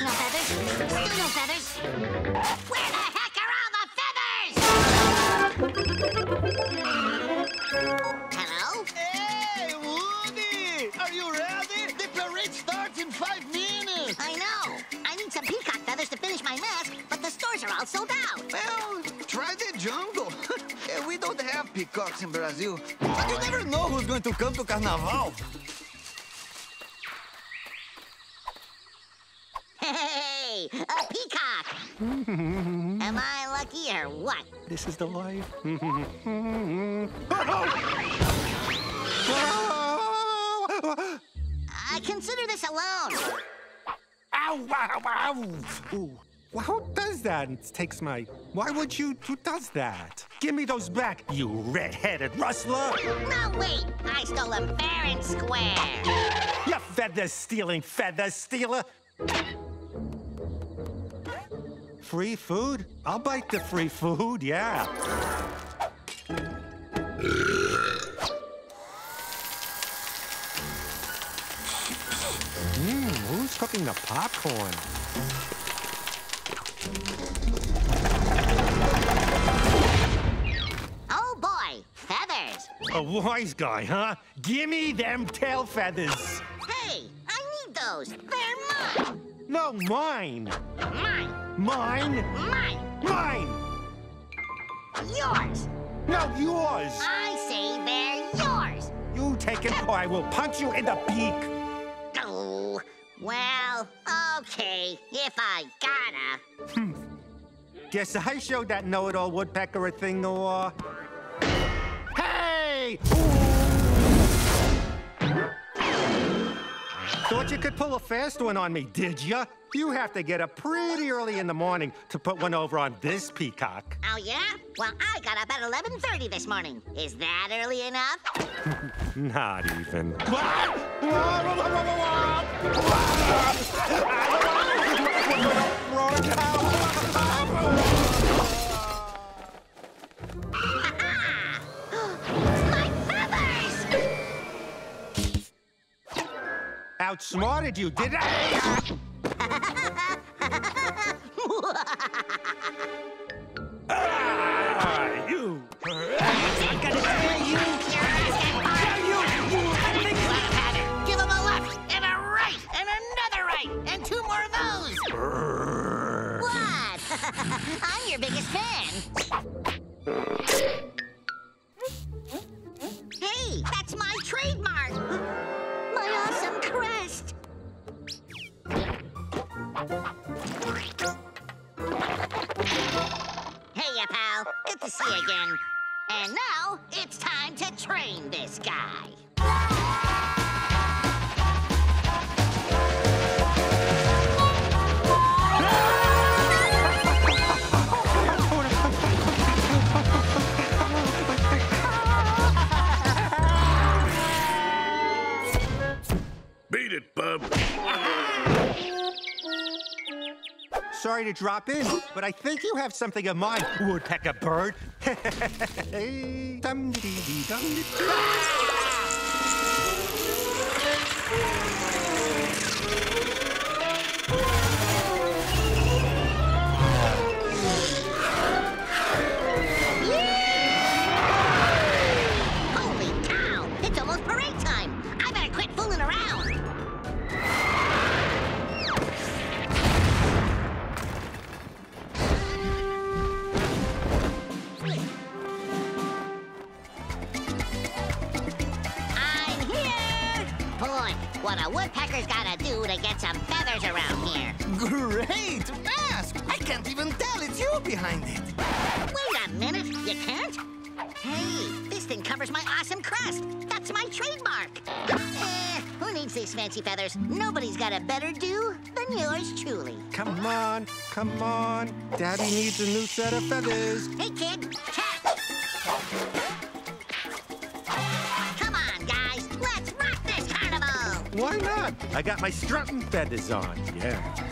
No feathers. Still no feathers. Where the heck are all the feathers? Hello? Hey, Woody! Are you ready? The parade starts in 5 minutes. I know. I need some peacock feathers to finish my mask, but the stores are all sold out. Well, try the jungle. We don't have peacocks in Brazil. But you never know who's going to come to Carnaval. Hey, a peacock! Am I lucky or what? This is the life. I consider this alone. Ow, ow, ow. Ooh. Well, who does that? It takes my... Why would you... Who does that? Give me those back, you red-headed rustler! No, wait! I stole them fair and square! You feather-stealing feather-stealer! Free food? I'll bite the free food, yeah. Who's cooking the popcorn? Oh boy, feathers. A wise guy, huh? Gimme them tail feathers. Hey, I need those. They're mine. No, mine. Mine. Mine. Mine. Mine. Yours. No, yours. I say they're yours. You take it or I will punch you in the beak. Oh, well, okay, if I gotta. Guess I showed that know-it-all woodpecker a thing or... Hey! Thought you could pull a fast one on me, did ya? You have to get up pretty early in the morning to put one over on this peacock. Oh, yeah? Well, I got up at 11:30 this morning. Is that early enough? Not even. Outsmarted you, did I? Ah, you! I'm gonna tell you! You're asking for it! Give him a left and a right and another right and two more of those! What? I'm your biggest fan! Hey, that's my trademark! Awesome crest. Hey, pal. Good to see you again. And now it's time to train this guy. Sorry to drop in, but I think you have something of mine, woodpecker bird. Holy cow! It's almost parade time. I better quit fooling around. What a woodpecker's gotta do to get some feathers around here. Great mask! I can't even tell it's you behind it. Wait a minute, you can't? Hey, this thing covers my awesome crest. That's my trademark. Who needs these fancy feathers? Nobody's got a better do than yours truly. Come on, come on. Daddy needs a new set of feathers. Hey, kid, cat. Come on, guys, let's rock this carnival. Why not? I got my strutting feathers on, yeah.